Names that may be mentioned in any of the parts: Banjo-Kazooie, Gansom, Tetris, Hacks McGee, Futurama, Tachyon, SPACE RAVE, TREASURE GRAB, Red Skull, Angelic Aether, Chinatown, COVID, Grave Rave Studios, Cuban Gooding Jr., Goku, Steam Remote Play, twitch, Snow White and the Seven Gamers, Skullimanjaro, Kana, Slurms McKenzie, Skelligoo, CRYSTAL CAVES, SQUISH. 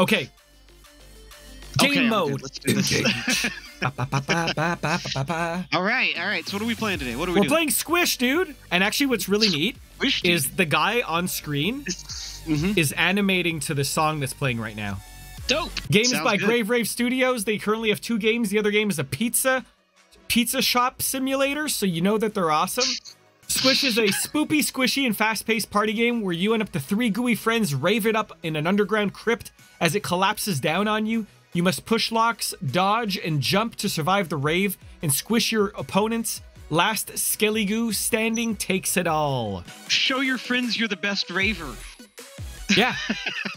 Okay. Game mode. Let's do this. All right. So what are we playing today? What are we doing? We're playing Squish, dude. And actually what's really neat is the guy on screen is animating to the song that's playing right now. Dope. Sounds good. Grave Rave Studios. They currently have 2 games. The other game is a pizza shop simulator, so you know that they're awesome. Squish is a spoopy, squishy, and fast-paced party game where you and up to 3 gooey friends rave it up in an underground crypt as it collapses down on you. You must push locks, dodge, and jump to survive the rave and squish your opponents. Last Skelligoo standing takes it all. Show your friends you're the best raver. Yeah.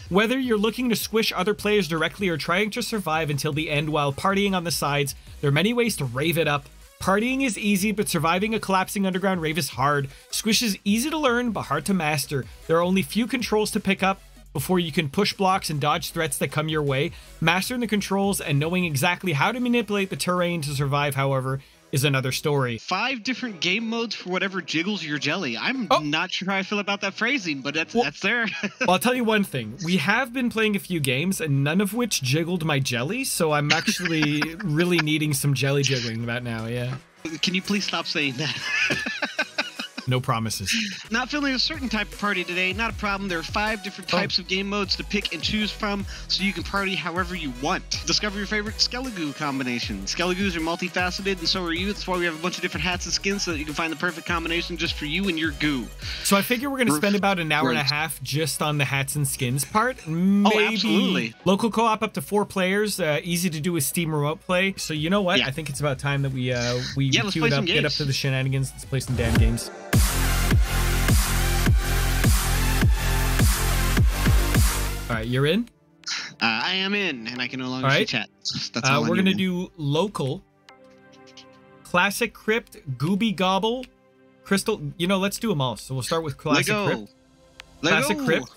Whether you're looking to squish other players directly or trying to survive until the end while partying on the sides, there are many ways to rave it up. Partying is easy, but surviving a collapsing underground rave is hard. Squish is easy to learn, but hard to master. There are only few controls to pick up before you can push blocks and dodge threats that come your way. Mastering the controls and knowing exactly how to manipulate the terrain to survive, however, is another story. 5 different game modes for whatever jiggles your jelly. I'm not sure how I feel about that phrasing, but that's there. Well, I'll tell you one thing. We have been playing a few games, and none of which jiggled my jelly, so I'm actually really needing some jelly jiggling about now, yeah. Can you please stop saying that? No promises. Not feeling a certain type of party today, not a problem. There are 5 different types of game modes to pick and choose from, so you can party however you want. Discover your favorite Skelligoo combination. Skelligoos are multifaceted, and so are you. That's why we have a bunch of different hats and skins so that you can find the perfect combination just for you and your goo. So I figure we're going to spend about an hour and a half just on the hats and skins part. Maybe. Oh, absolutely. Local co-op up to 4 players, easy to do with Steam Remote Play. So you know what? Yeah. I think it's about time that we queue it up, get up to the shenanigans. Let's play some damn games. All right, you're in? I am in, and I can no longer see chat. That's all we're going to do local, classic crypt, gooby gobble, crystal. You know, let's do them all. So we'll start with classic crypt. Classic crypt.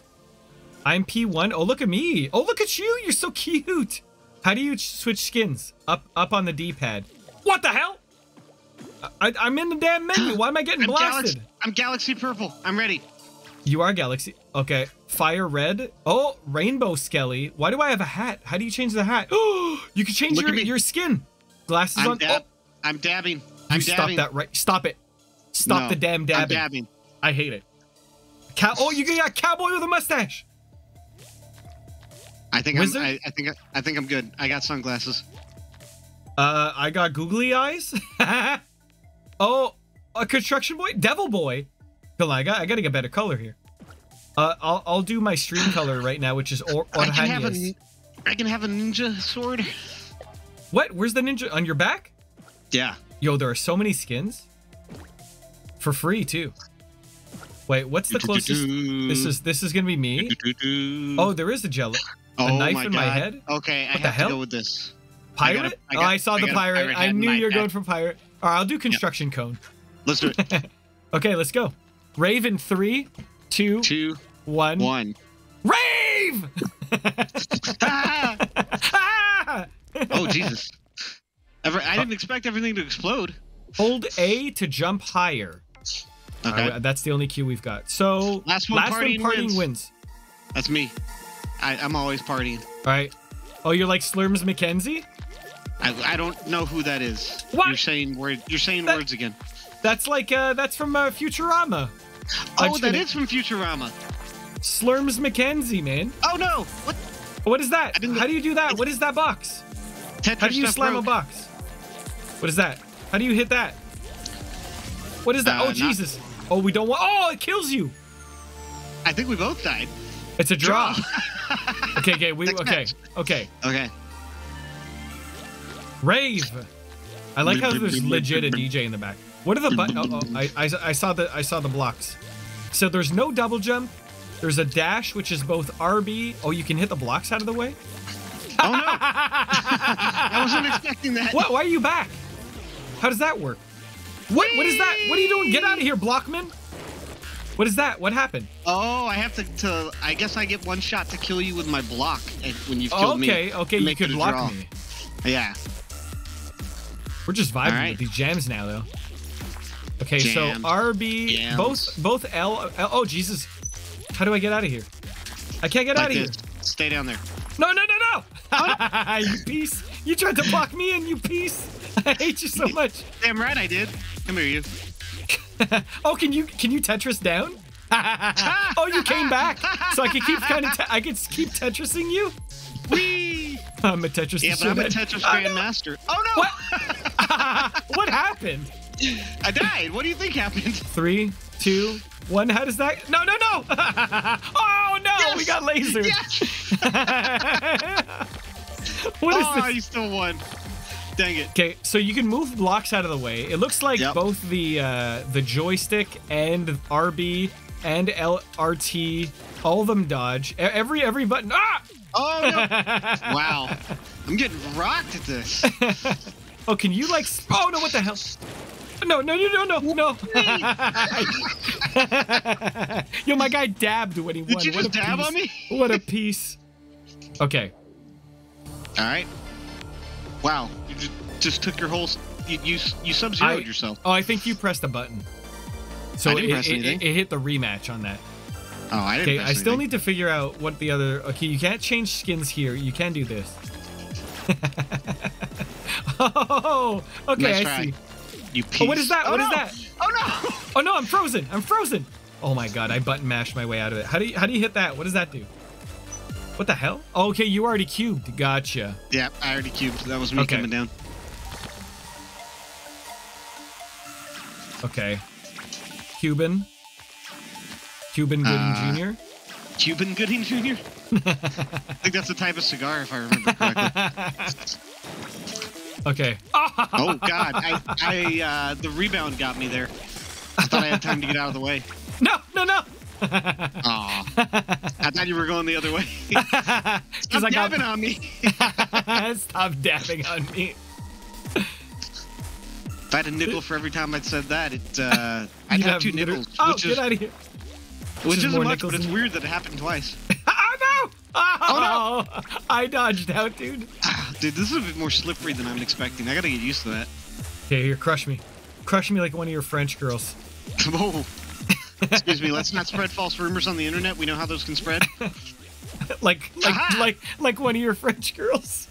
I'm P1. Oh, look at me. Oh, look at you. You're so cute. How do you switch skins? Up on the D-pad. What the hell? I'm in the damn menu. Why am I getting blasted? I'm Galaxy Purple. I'm ready. You are Galaxy. Okay. Fire Red. Oh, Rainbow Skelly. Why do I have a hat? How do you change the hat? Oh, you can change your skin. Glasses on. I'm dabbing. Stop that right. Stop it. Stop the damn dabbing. I'm dabbing. I hate it. Oh, you got a cowboy with a mustache. I think I'm good. I got sunglasses. I got googly eyes. Oh, a construction boy, devil boy. I gotta get better color here. I'll do my stream color right now, which is I can have a ninja sword. What? Where's the ninja on your back? Yeah. Yo, there are so many skins for free too. Wait, what's the closest? This is gonna be me. Oh, there is a jello. A knife in my head. Okay, what the hell? I have to go with this. Pirate? I saw the pirate. I knew you were going for pirate. All right, I'll do construction cone. Let's do it. Okay, let's go. Rave in 3, 2, 1. Rave! Oh, Jesus. I didn't expect everything to explode. Hold A to jump higher. Okay. Right, that's the only cue we've got. So, last one partying wins. That's me. I'm always partying. All right. Oh, you're like Slurms McKenzie? I don't know who that is. What? You're saying words again. That's like that's from Futurama. Oh, that is from Futurama. Slurms McKenzie, man. Oh no! What is that? How do you do that? What is that box? Tetris. How do you slam a box? What is that? How do you hit that? What is that? Oh Jesus! Oh, we don't want. Oh, it kills you. I think we both died. It's a draw. Okay. Okay. Rave. I like how there's legit a DJ in the back. What are the buttons? I saw the blocks. So there's no double jump. There's a dash, which is both RB. Oh, you can hit the blocks out of the way. Oh no! I wasn't expecting that. What? Why are you back? How does that work? What? Whee! What is that? What are you doing? Get out of here, Blockman! What is that? What happened? Oh, I have to I guess I get one shot to kill you with my block when you've killed me. Okay. You could block me. Yeah. We're just vibing with these jams now, though. Okay, so RB, both L. Oh, Jesus. How do I get out of here? I can't get out of here. Stay down there. No, no, no, no! Huh? You piece! You tried to block me in, you piece! I hate you so much. Damn right I did. Come here, you. Oh, can you Tetris down? Oh, you came back, so I could keep I could keep Tetrising you. Wee! I'm a Tetris. Yeah, but I'm a Tetris grandmaster. Oh no! What? What happened? I died. What do you think happened? 3, 2, 1. How does that? No, no, no! Oh no! Yes! We got lasered. Yes! What is this? Oh, you still won. Dang it. Okay, so you can move blocks out of the way. It looks like both the joystick and RB and LRT, all of them dodge. Every button. Ah! Oh, no. Wow. I'm getting rocked at this. Oh, can you like... Oh, no, what the hell? No, no, no, no, no, no. Yo, my guy dabbed when he won. Did you just dab on me? What a piece. Okay. All right. Wow, you just took your whole... You sub-zeroed yourself. Oh, I think you pressed a button. So it hit the rematch on that. Oh, I didn't press anything. I still need to figure out what the other... Okay, you can't change skins here. You can do this. Oh, okay, I see. You piece. Oh, what is that? What is that? Oh, no! Oh, no, I'm frozen. I'm frozen. Oh, my God, I button mashed my way out of it. How do you hit that? What does that do? What the hell? Oh, okay, you already cubed. Gotcha. Yeah, I already cubed. That was me coming down. Okay. Cuban. Cuban Gooding Jr.? Cuban Gooding Jr.? I think that's the type of cigar, if I remember correctly. Okay. Oh, God. I the rebound got me there. I thought I had time to get out of the way. No, no, no. Oh, I thought you were going the other way. Stop dabbing on me. Stop dabbing on me. If I had a nickel for every time I'd said that, I'd have 2 nickels. Oh, get out of here. Which isn't much, but it's weird that it happened twice. Oh, no! Oh, oh, no! I dodged out, dude. Dude, this is a bit more slippery than I'm expecting. I gotta get used to that. Okay, here, crush me. Crush me like one of your French girls. Whoa. Excuse me, let's not spread false rumors on the internet. We know how those can spread. like one of your French girls.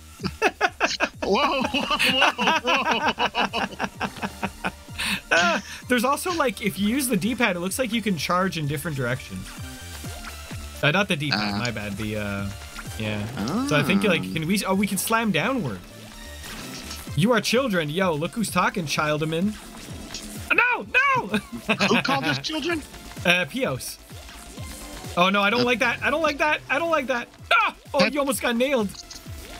Whoa, whoa, whoa, whoa. There's also, like, if you use the D-pad, it looks like you can charge in different directions. Not the D-pad, my bad. The, yeah. So I think, like, we can slam downward. You are children. Yo, look who's talking, childamen. No, no! Who called us children? Pios. Oh, no, I don't like that. I don't like that. I don't like that. Ah! Oh, you almost got nailed.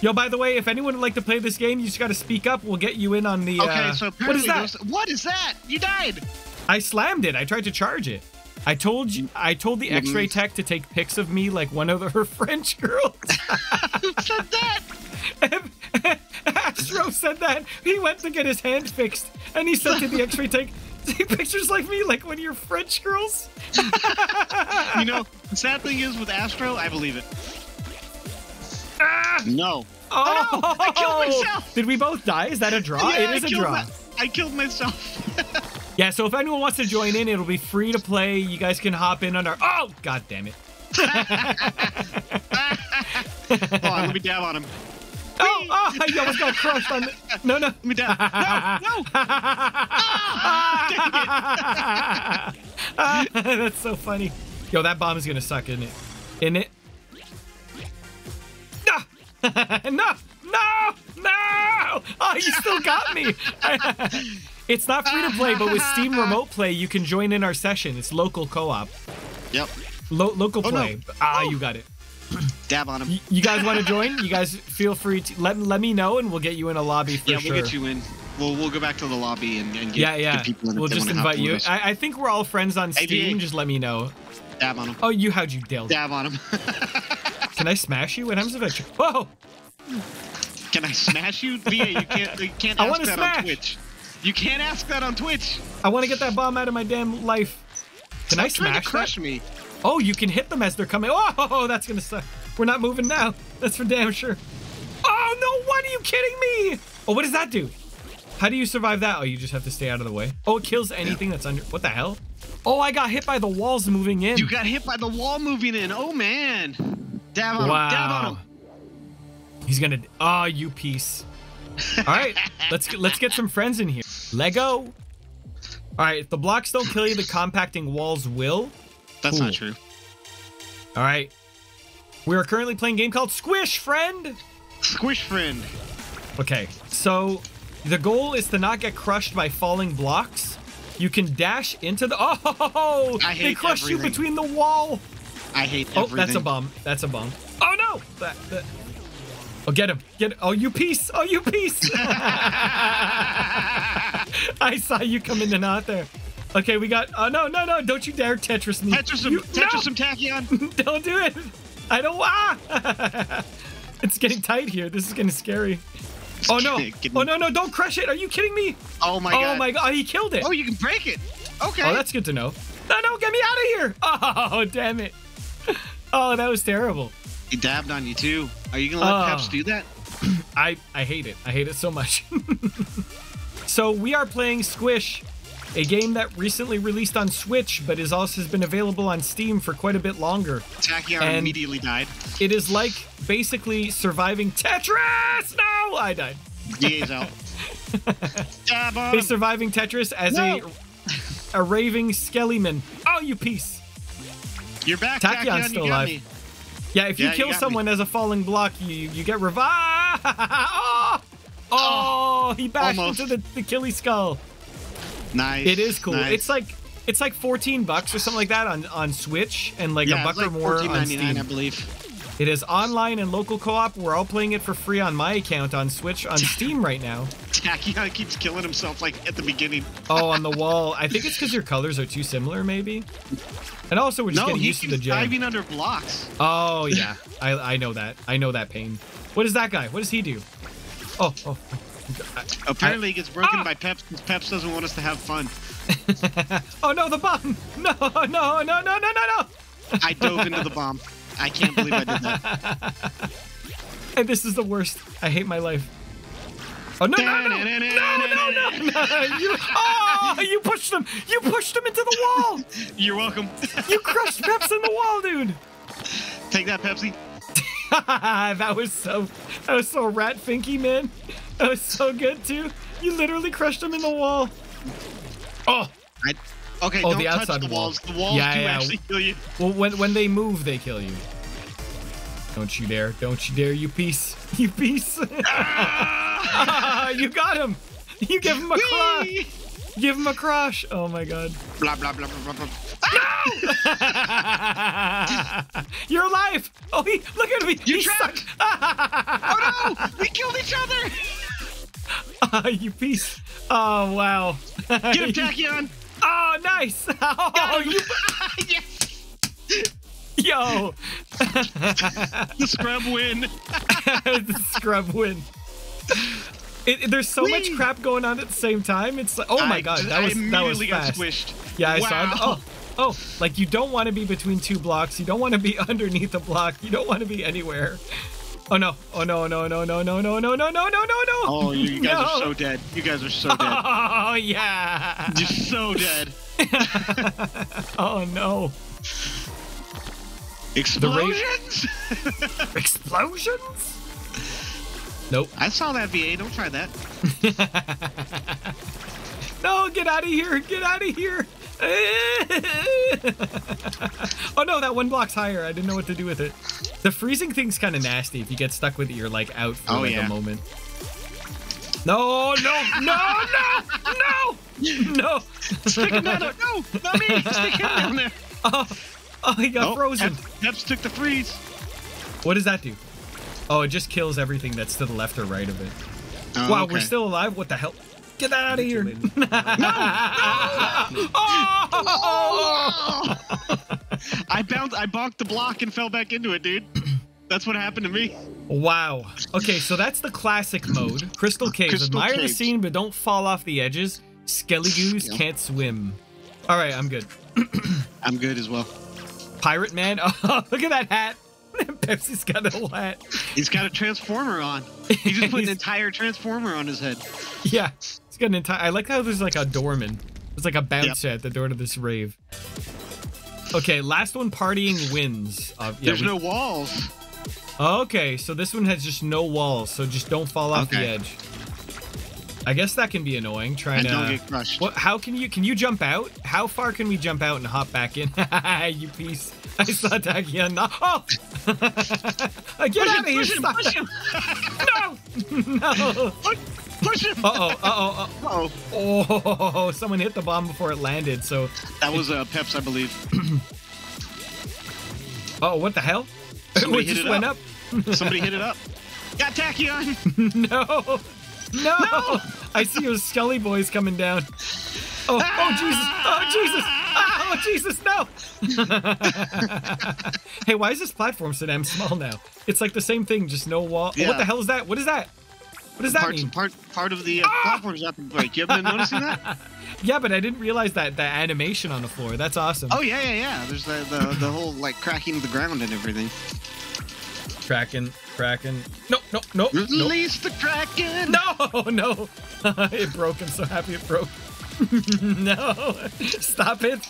Yo, by the way, if anyone would like to play this game, you just got to speak up. We'll get you in on the... Okay, so what is that? What is that? You died. I slammed it. I tried to charge it. I told the X-ray tech to take pics of me like one of her French girls. Who said that? Astro said that. He went to get his hand fixed, and he said to the X-ray tech, take pictures like me, like one of your French girls. You know, the sad thing is with Astro, I believe it. Ah! No. Oh, oh no! I killed myself. Did we both die? Is that a draw? Yeah, it is a draw. I killed myself. Yeah, so if anyone wants to join in, it'll be free to play. You guys can hop in on our... Oh, God damn it. Hold on, let me dab on him. Oh, oh, I almost got crushed on the... No, no. Let me dab. No, no. Ah, dang it. That's so funny. Yo, that bomb is going to suck, isn't it? Isn't it? No. No. No. No. Oh, you still got me. It's not free to play, but with Steam Remote Play, you can join in our session. It's local co-op. Yep. Local play. No. Ah, you got it. Dab on him. You guys want to join? You guys feel free to let me know, and we'll get you in a lobby for sure. Yeah, we'll get you in. We'll go back to the lobby and get, get people in. We'll just invite you. I think we're all friends on Steam. Just let me know. Dab on him. Oh, how'd you deal? Dab on him. Can I smash you? What happens if I... Whoa! Can I smash you? VA, you can't ask that on Twitch. You can't ask that on Twitch. I want to get that bomb out of my damn life. Can I smash that? Crush me. Oh, you can hit them as they're coming. Oh, that's going to suck. We're not moving now. That's for damn sure. Oh, no. What are you kidding me? Oh, what does that do? How do you survive that? Oh, you just have to stay out of the way. Oh, it kills anything that's under... What the hell? Oh, I got hit by the walls moving in. You got hit by the wall moving in. Oh, man. Dab on him. Dab on him. He's gonna. Ah, oh, you piece. All right, let's get some friends in here. Lego. All right, if the blocks don't kill you, the compacting walls will. That's not true. All right. We are currently playing a game called Squish Friend. Squish Friend. Okay, so the goal is to not get crushed by falling blocks. You can dash into the... Oh, they crushed you between the wall. I hate everything. Oh, that's a bomb. That's a bomb. Oh, no. Oh, get him. Get him. Oh, you piece. Oh, you piece. I saw you come in and out there. Okay, we got... Oh, no, no, no. Don't you dare Tetris me. Tetris some Tachyon. Don't do it. I don't... Ah. It's getting tight here. This is getting scary. Oh, no. Oh, no, no. Don't crush it. Are you kidding me? Oh, my God. Oh, my God. He killed it. Oh, you can break it. Okay. Oh, that's good to know. No, no. Get me out of here. Oh, damn it. Oh, that was terrible. He dabbed on you, too. Are you going to let Caps do that? I hate it. I hate it so much. So we are playing Squish, a game that recently released on Switch, but is also has been available on Steam for quite a bit longer. Tachyon immediately died. It is like basically surviving Tetris. No, I died. He's out. He's surviving Tetris as a raving Skellyman. Oh, you piece. You're back. Tachyon's still alive. Me. Yeah, if you kill someone as a falling block, you get revived. Oh, he bashed into the Killy Skull. Nice. It is cool. Nice. It's like $14 or something like that on Switch, and like a buck or more on Steam. I believe. It is online and local co-op. We're all playing it for free on my account on Switch on Steam right now. Tachyon keeps killing himself like at the beginning. Oh, on the wall. I think it's because your colors are too similar, maybe. And also, we're just getting used to the gym. Diving under blocks. Oh yeah, I know that. I know that pain. What is that guy? What does he do? Oh, oh. Apparently, it gets broken by Peps because Peps doesn't want us to have fun. Oh no, the bomb! No, no, no, no, no, no, no! I dove into the bomb. I can't believe I did that. And this is the worst. I hate my life. Oh no, no, no! No, no, no, no! Oh, you pushed him! You pushed him into the wall! You're welcome. You crushed Peps in the wall, dude. Take that, Pepsi. That was so rat finky, man. That was so good too. You literally crushed him in the wall. Oh. Okay. Oh, don't touch the walls. The walls do actually kill you. Well, when they move, they kill you. Don't you dare! Don't you dare! You piece! You piece! You got him! You give him a crush! Give him a crush! Oh my God! Blah blah blah blah blah. Ah! No! You're alive! Oh, look at me! You're trapped! Oh no! We killed each other! You piece! Oh wow! Get him, Tachyon! Oh, nice! Oh, you! Yes! Yo! The scrub win! The scrub win! There's so much crap going on at the same time. It's like, oh my God, that was fast. Squished. Yeah, I saw it. Oh, like you don't want to be between two blocks. You don't want to be underneath a block. You don't want to be anywhere. Oh no! Oh no! No! No! No! No! No! No! No! No! No! No! No! Oh, you guys are so dead. You guys are so dead. Oh yeah. You're so dead. Oh no. Explosions! Explosions! Nope. I saw that VA. Don't try that. No, get out of here. Get out of here. Oh, no, that one block's higher. I didn't know what to do with it. The freezing thing's kind of nasty. If you get stuck with it, you're like out for a moment. No, no, no, no, no, no. Stick him down there. No, not me. Stick him down there. Oh, he got frozen. Peps took the freeze. What does that do? Oh, it just kills everything that's to the left or right of it. Oh, wow, we're still alive? What the hell? Get that out of here. No! No! Oh! I bonked the block and fell back into it, dude. That's what happened to me. Wow. Okay, so that's the classic mode. Crystal Caves. Admire the scene, but don't fall off the edges. Skelligoos can't swim. All right, I'm good. I'm good as well. Pirate man. Oh, look at that hat. Pepsi's got a hat. He's got a transformer on. He just put an entire transformer on his head. Yeah, he's got an entire. I like how there's like a doorman. There's like a bouncer at the door to this rave. Okay, last one. Partying wins. There's no walls. Okay, so this one has just no walls, so just don't fall off the edge. I guess that can be annoying. Trying to don't get crushed. What, how can you jump out? How far can we jump out and hop back in? You piece! I saw Takiya. No! Oh! Get out of here! Push him! No! No! Push him! Oh! Someone hit the bomb before it landed. So that was Peps, I believe. Oh! What the hell? Somebody hit it up. Somebody hit it up. Got Takiya. No. No! No! I see those Skelly boys coming down. Oh, oh Jesus! Oh Jesus! Oh Jesus! No! Hey, why is this platform so damn small now? It's like the same thing, just no wall. Yeah. Oh, what the hell is that? What is that? What does that mean? Part of the platform's up and break. You haven't been noticing that? Yeah, but I didn't realize that the animation on the floor. That's awesome. Oh yeah, yeah, yeah. There's the whole like cracking the ground and everything. Kraken. No. Release the Kraken! No. It broke. I'm so happy it broke. No. Stop it.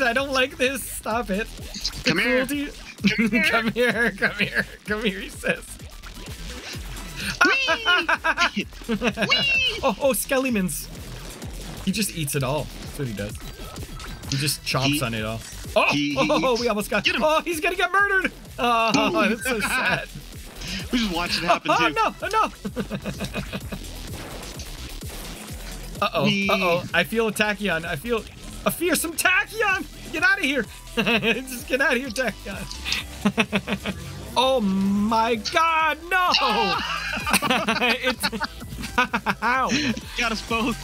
I don't like this. Stop it. Come here. Come here, he says. Whee! Whee! Oh, Skellimans. He just eats it all. That's what he does. He just chomps on it all. Oh, we almost got him. Oh, he's going to get murdered. Oh, that's so sad. We just watched it happen, too. Oh, no. Uh-oh. I feel a Tachyon. I feel a fearsome Tachyon. Get out of here. Just get out of here, Tachyon. Oh, my God. No. Ow. Got us both.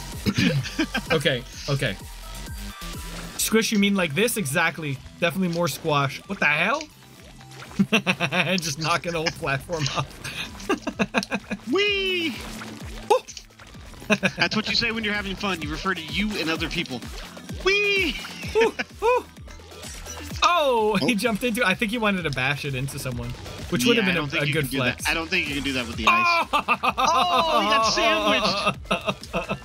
Okay. Squish, you mean like this? Exactly. Definitely more squash. What the hell? Just knocking the whole platform off. Whee! Oh! That's what you say when you're having fun. You refer to you and other people. Whee! Ooh. Oh, he jumped into I think he wanted to bash it into someone, which would have been a good flex. I don't think you can do that with the ice. Oh, he got sandwiched.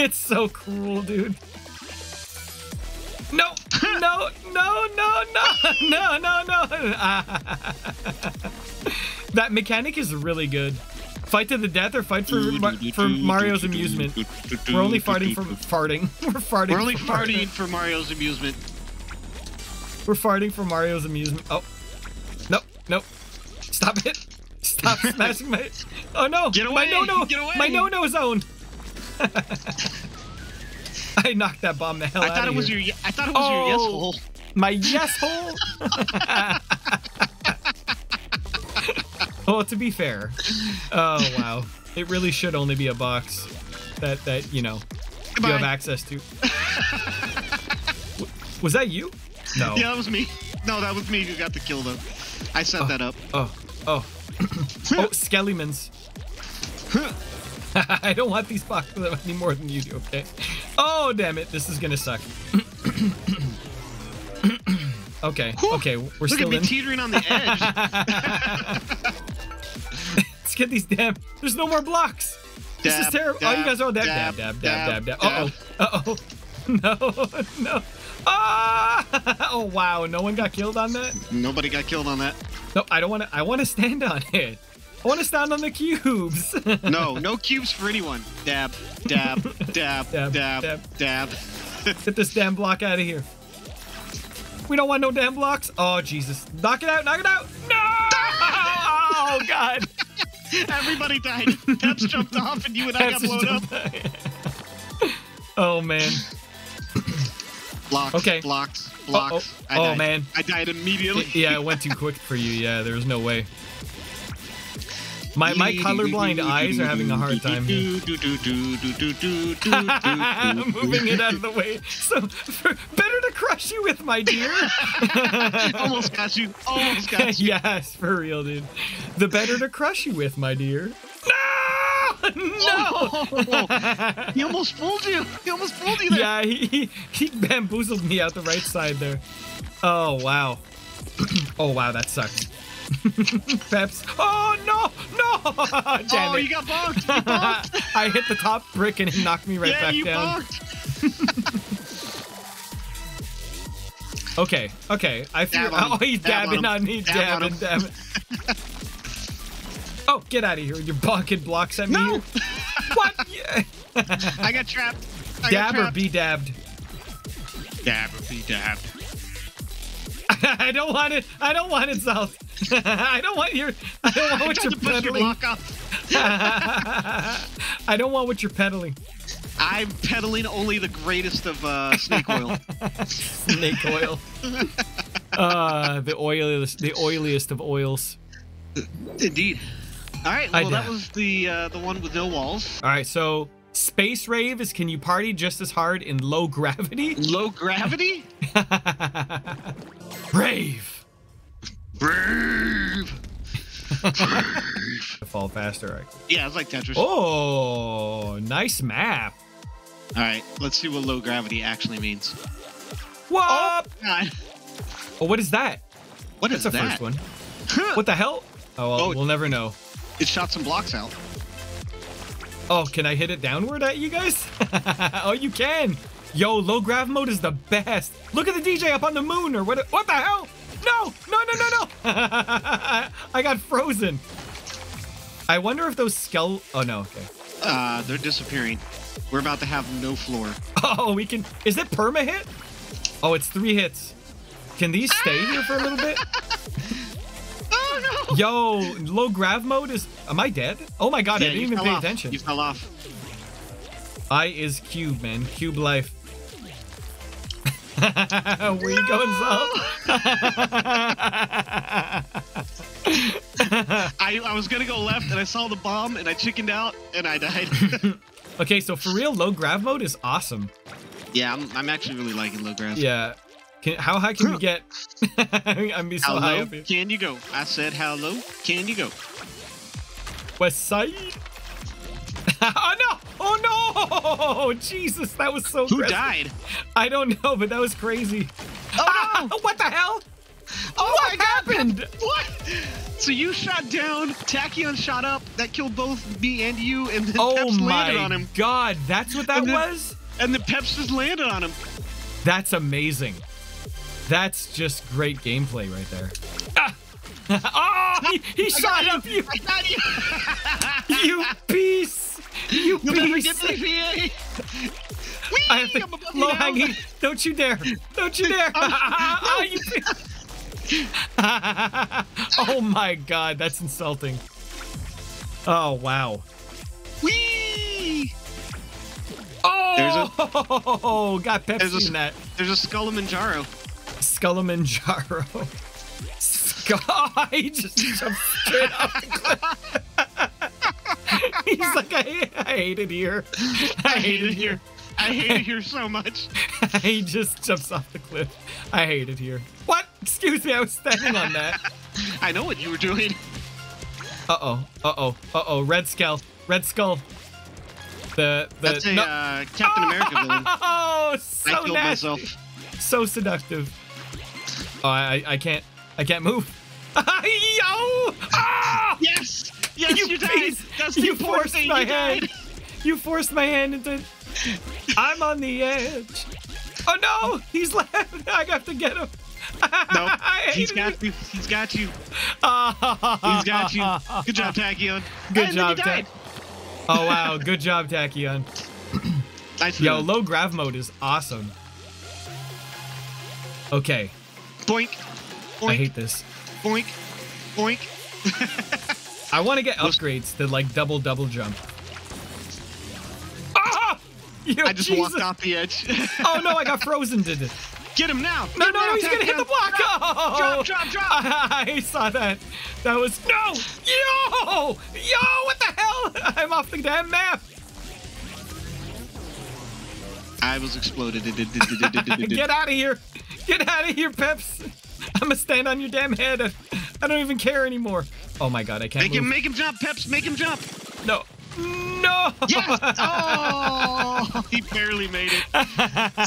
It's so cruel, dude. No. That mechanic is really good. Fight to the death or fight for Mario's amusement. We're only fighting for farting. We're only farting for Mario's amusement. We're farting for Mario's amusement. Oh. Nope. Stop it. Stop smashing my... Oh, no. Get away. Get away. My no-no zone. I knocked that bomb the hell out of here. I thought it was your yes hole. My yes hole? Well, to be fair. Oh, wow. It really should only be a box that you know, you have access to. Was that you? No. Yeah, that was me. No, that was me who got the kill, though. I set that up. Oh. Oh, Skellimans. I don't want these boxes any more than you do, okay? Oh, damn it. This is going to suck. Okay. We're still in. Look at me teetering on the edge. Let's get these damn... There's no more blocks. This is terrible. Oh, you guys are all dab. Uh-oh. No. Oh, wow. No one got killed on that? Nobody got killed on that. No, I don't want to... I want to stand on it. I want to stand on the cubes. No cubes for anyone. Dab. Get this damn block out of here. We don't want no damn blocks. Oh, Jesus. Knock it out. No! Oh, God. Everybody died. Peps jumped off and you and I got blown up. Oh, man. Blocks. Oh, man. I died immediately. Yeah, it went too quick for you. Yeah, there was no way. My colorblind eyes are having a hard time here. Moving it out of the way. So better to crush you with, my dear. Almost got you. Yes, for real, dude. The better to crush you with, my dear. No! He almost fooled you. There. Yeah, he bamboozled me out the right side there. Oh wow, that sucked. Peps. Oh, no! Damn it. You got bonked. I hit the top brick and it knocked me right back down. Okay. I feel... Oh, he's dabbing on me. Dabbing. Oh, get out of here. You're bonking blocks at me. No. What? I got trapped. Dab or be dabbed? Dab or be dabbed. I don't want it. I don't want it, Zal. I don't want your... I don't want what you're peddling. I don't want what you're peddling. I'm peddling only the greatest of snake oil. Snake oil. The oiliest of oils. Indeed. All right. Well, that was the one with no walls. All right. So space rave is, can you party just as hard in low gravity? Low gravity? Rave. Brave. Fall faster. Right? Yeah, it's like Tetris. Oh, nice map. All right, let's see what low gravity actually means. What? Oh, God. Oh, what is that? What is that? That's the first one. What the hell? Oh, well, we'll never know. It shot some blocks out. Oh, can I hit it downward at you guys? Oh, you can. Yo, low grav mode is the best. Look at the DJ up on the moon or what? What the hell? No, no, no, no, no. I got frozen. I wonder if those skull... Oh, no. Okay. They're disappearing. We're about to have no floor. Oh, we can... Is it perma-hit? Oh, it's 3 hits. Can these stay here for a little bit? Oh, no. Yo, low grav mode is... Am I dead? Oh, my God. Yeah, I didn't even pay attention. You fell off. I is cube, man. Cube life. Where you going, Zal? I was gonna go left and I saw the bomb and I chickened out and I died. Okay, so for real, low grav mode is awesome. Yeah, I'm actually really liking low grav. Yeah. How high can you get? I'm be so how high low up here. Can you go? I said how low can you go? West side. Oh no! Oh no! Jesus, that was so Who died? I don't know, but that was crazy. Oh no! What the hell? Oh, what happened? God. What? So you shot down, Tachyon shot up, that killed both me and you, and then Peps landed on him. Oh my God, that's what that was? And the Peps just landed on him. That's amazing. That's just great gameplay right there. Ah! Oh, he shot up you! I got you! You piece! You piece! I have to low hanging. Don't you dare! Don't you dare! Oh my God, that's insulting. Oh wow. Wee! Oh, got Pepsi in that. There's a Skullimanjaro. Skullimanjaro. God, he just jumped straight off the cliff. He's like, I hate it here. I hate it here. I hate it here so much. He just jumps off the cliff. I hate it here. What? Excuse me, I was standing on that. I know what you were doing. Uh-oh, uh-oh, uh-oh. Red Skull. Red Skull. That's a no. Captain America villain. Oh, so I killed myself. So seductive. Oh, I can't. I can't move. Yo! Ah! Yes! Yes, you died! That's the important thing, you died! You forced my hand into... I'm on the edge. Oh, no! He's left! I got to get him. No, he's got you. He's got you. He's got you. Good job, Tachyon. Good job, Tachyon. Oh, wow. Good job, Tachyon. Yo, low grav mode is awesome. Okay. Boink. Boink, I hate this. Boink, boink. I want to get upgrades to like double jump. Ah! Yo, I just walked off the edge. Oh no, I got frozen, did it? Get him now. No, no, he's going to hit the block. Oh! Drop. I saw that. That was, no. Yo, what the hell? I'm off the damn map. I was exploded. Get out of here. Get out of here, Peps. I'm gonna stand on your damn head. I don't even care anymore. Oh my God, I can't move. Make him jump, Peps. Make him jump. No. No. Yes. Oh, he barely made it.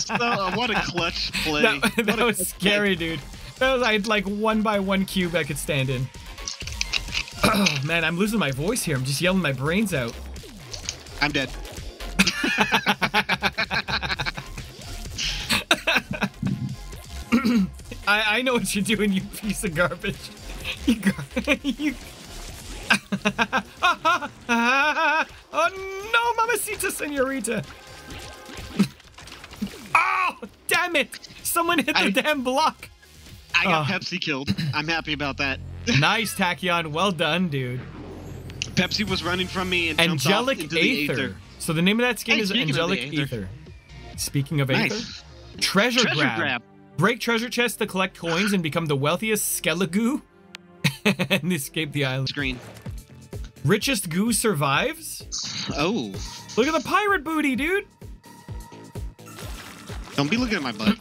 So, what a clutch play. That was scary, dude. That was like one by one cube I could stand in. Oh, man, I'm losing my voice here. I'm just yelling my brains out. I'm dead. I know what you're doing, you piece of garbage. You got you. Oh no, Mamacita Senorita. Oh, damn it. Someone hit the damn block. I got Pepsi killed. I'm happy about that. Nice, Tachyon. Well done, dude. Pepsi was running from me and Angelic jumped off into the Aether. So the name of that skin is Angelic Aether. Speaking of nice. Aether, treasure grab. Break treasure chests to collect coins and become the wealthiest Skelligoo and escape the island. Screen. Richest goo survives. Oh. Look at the pirate booty, dude. Don't be looking at my butt.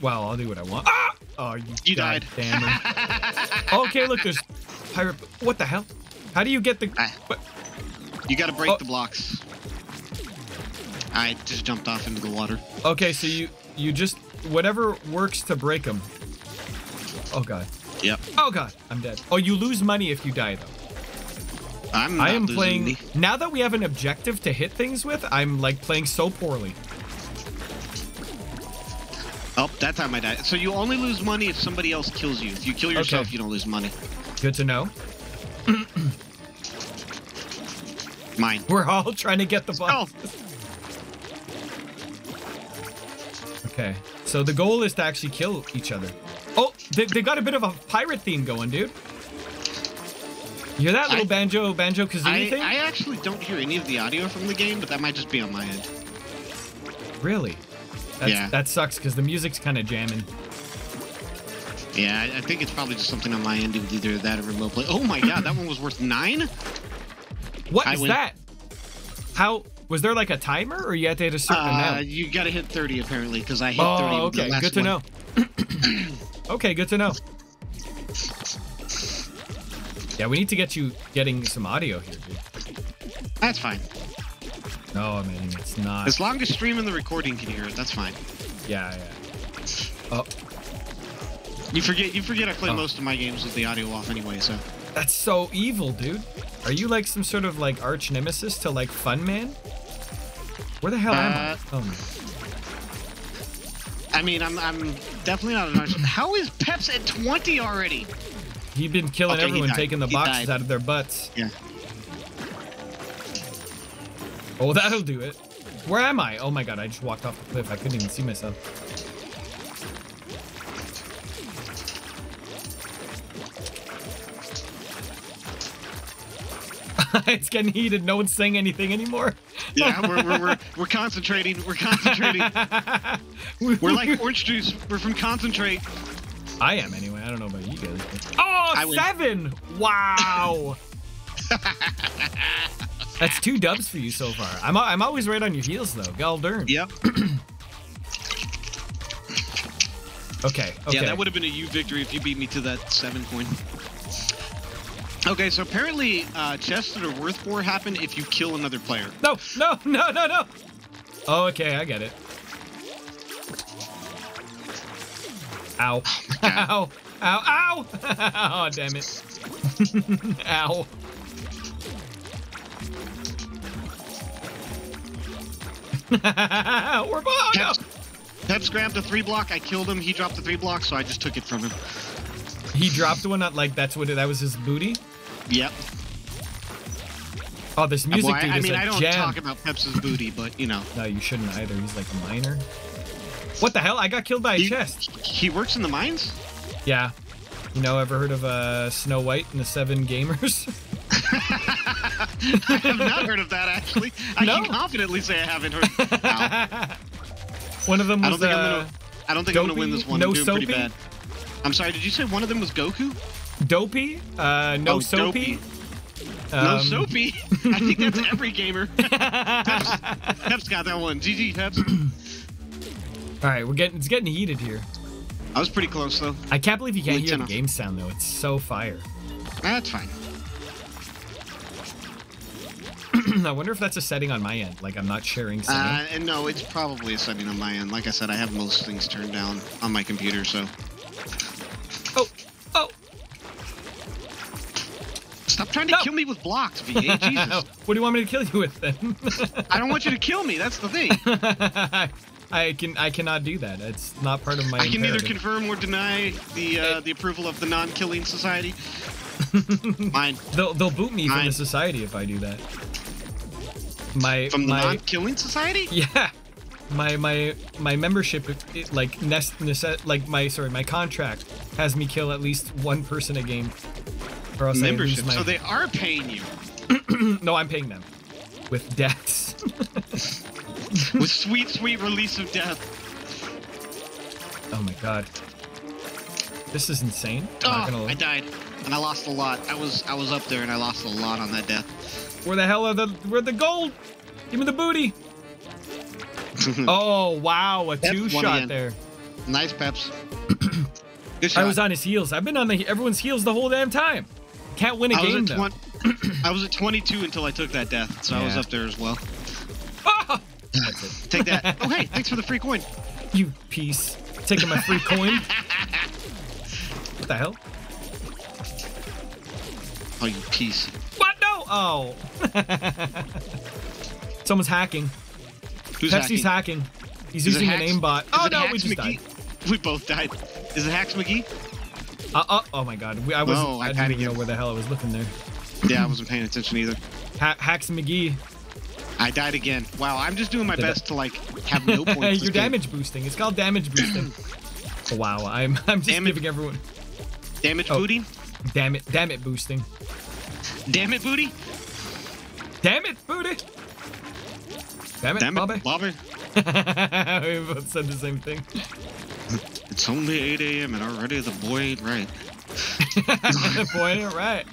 Well, I'll do what I want. Ah! Oh, you died. Damn it. Okay, look, there's pirate. What the hell? How do you get the? You gotta break the blocks. I just jumped off into the water. Okay, so you just whatever works to break them. Oh god. Yep. Oh god, I'm dead. Oh, you lose money if you die though. I am playing money. Now that we have an objective to hit things with. I'm like playing so poorly. Oh, that time I died. So you only lose money if somebody else kills you. If you kill yourself, you don't lose money. Good to know. Mine. We're all trying to get the box. Okay, so the goal is to actually kill each other. Oh, they got a bit of a pirate theme going, dude. You hear that little banjo-kazooie thing? I actually don't hear any of the audio from the game, but that might just be on my end. Really? Yeah. That sucks, because the music's kind of jamming. Yeah, I think it's probably just something on my end, with either that or remote play. Oh my god, that one was worth 9? What is that? How... Was there like a timer, or you had to hit a certain amount? You got to hit 30, apparently, because I hit 30. Oh, okay. Good to know. Okay, good to know. Yeah, we need to get you getting some audio here, dude. That's fine. No, man, it's not. As long as stream and the recording can hear it, that's fine. Yeah, yeah. Oh. You forget I play most of my games with the audio off anyway, so. That's so evil, dude. Are you like some sort of like arch nemesis to like Fun Man? Where the hell am I? Oh my. I mean, I'm definitely not an arch. How is Peps at 20 already? He's been killing everyone, taking the boxes out of their butts. Yeah. Oh, that'll do it. Where am I? Oh my god, I just walked off the cliff. I couldn't even see myself. It's getting heated. No one's saying anything anymore. Yeah, we're concentrating. We're concentrating. We're like orange juice. We're from concentrate. I am anyway. I don't know about you guys. Oh, 7! Wow. That's 2 dubs for you so far. I'm always right on your heels, though. Goldarn. Yep. Okay. Yeah, that would have been a U victory if you beat me to that 7 point. Okay, so apparently chests that are worth 4 happen if you kill another player. No. Oh, okay, I get it. Ow. Oh my God. Ow. Ow. Ow. Oh, damn it. Ow. We're both. No. Peps grabbed a 3 block. I killed him. He dropped the 3 block, so I just took it from him. He dropped one. Not like that's what that was his booty. Yep. Oh, this music. Well, dude, I mean, I don't talk about Peps's booty, but you know. No, you shouldn't either. He's like a miner. What the hell? I got killed by a chest. He works in the mines. Yeah. You know, ever heard of Snow White and the Seven Gamers? I have not heard of that, actually. I can confidently say I haven't heard. Wow. One of them was I don't think I'm going to win this one. I'm doing pretty bad. I'm sorry, did you say one of them was Goku? Dopey? Soapy? No Soapy? I think that's every gamer. Peps got that one. GG, Peps. All right, it's getting heated here. I was pretty close, though. I can't believe you can't hear the game sound, though. It's so fire. That's fine. I wonder if that's a setting on my end. Like, I'm not sharing something. And no, it's probably a setting on my end. Like I said, I have most things turned down on my computer, so... Oh! Stop trying to kill me with blocks, VA. Jesus. What do you want me to kill you with, then? I don't want you to kill me. That's the thing. I cannot do that. It's not part of my imperative. I can neither confirm or deny the approval of the non-killing society. Mine. They'll boot me from the society if I do that. From the non-killing society? Yeah. My membership, my contract has me kill at least one person a game. Or else membership. So they are paying you. No, I'm paying them with deaths. With sweet, sweet release of death. Oh my god. This is insane. Oh, I died, and I lost a lot. I was up there, and I lost a lot on that death. Where the hell are the gold? Give me the booty. Oh wow, a two-shot there. Nice, Peps. Good shot. I was on his heels. I've been on everyone's heels the whole damn time. Can't win a game though. I was at 22 until I took that death, so yeah. I was up there as well. Oh! That's it. Take that. Oh hey, thanks for the free coin. You piece. Taking my free coin. What the hell? Oh, you piece. What? No! Oh. Someone's hacking. Who's Pepsi's hacking? He's using an aimbot. Oh, no, we just died. We both died. Is it Hacks McGee? Oh, my God. I didn't even know where the hell I was looking there. Yeah, I wasn't paying attention either. Hacks McGee. I died again. Wow, I'm just doing my best to like have no points. You're damage boosting. It's called damage boosting. Wow, I'm just giving everyone damage booting. Damn it boosting. Damn it booty. Damn it booty. Damn it Bobby. We both said the same thing. It's only 8 AM and already the boy ain't right. The boy ain't right.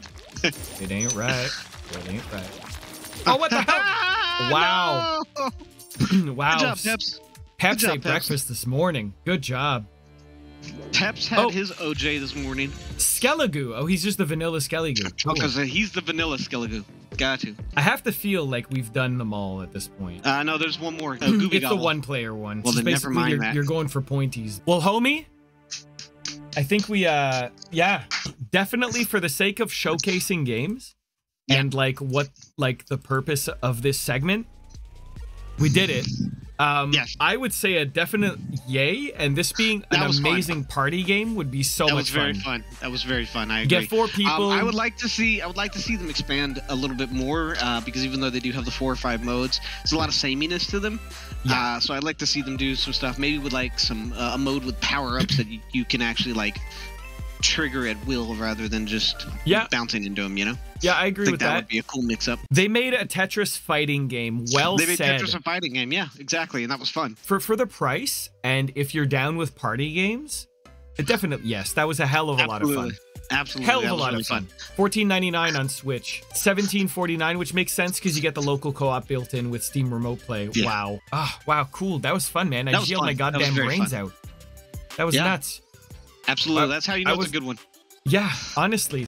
It ain't right. It ain't right. Oh, what the hell? Wow. No. Wow. Good job, Peps. Peps ate breakfast this morning. Good job. Peps had his OJ this morning. Skelligoo. Oh, he's just the vanilla Skelligoo. Cool. Because he's the vanilla Skelligoo. Got to. I have to feel like we've done them all at this point. No, there's one more. It's the one-player one. Well, so then never mind that. You're going for pointies. Well, homie, I think we, definitely for the sake of showcasing games, and the purpose of this segment, we did it. Yes. I would say a definite yay, and this being an amazing party game would be so much fun. That was very fun. That was very fun. I agree. Get 4 people. I would like to see them expand a little bit more because even though they do have the 4 or 5 modes, there's a lot of sameness to them. Yeah. So I'd like to see them do some stuff, maybe with like some a mode with power-ups that you can actually like trigger at will rather than just bouncing into them, you know? Yeah, I agree with that. That would be a cool mix-up. They made a Tetris fighting game. Well said. They made Tetris a fighting game, yeah, exactly, and that was fun. For the price, and if you're down with party games, definitely, yes, that was a hell of a lot of fun. Absolutely. Hell of a lot of fun. $14.99 on Switch. $17.49, which makes sense because you get the local co-op built in with Steam Remote Play. Yeah. Wow. Oh, wow, cool. That was fun, man. I yelled my goddamn brains out. That was nuts. Absolutely. That's how you know it's a good one. Yeah, honestly.